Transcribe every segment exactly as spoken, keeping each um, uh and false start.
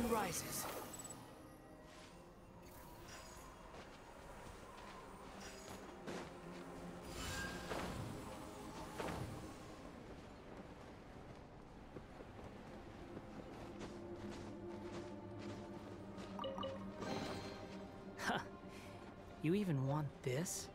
Rowan rises. Huh. You even want this?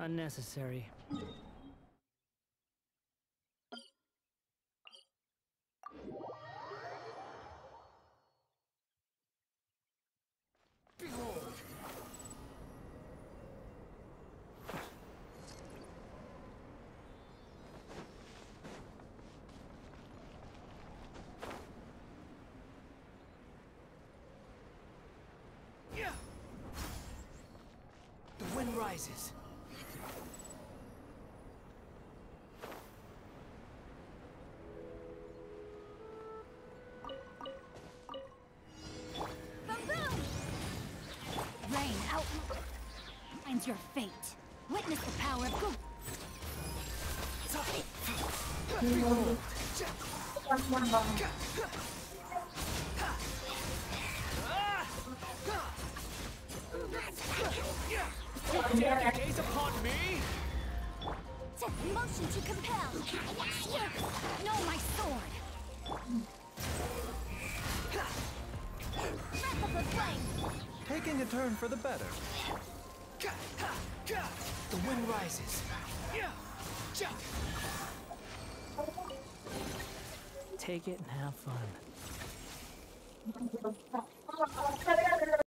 Unnecessary. Behold. Yeah. The wind rises. Your fate. Witness the power of good. Dare you gaze upon me? Set motion to compel. Know my sword. Wrap up a flame. Taking a turn for the better. The wind rises. Take it and have fun.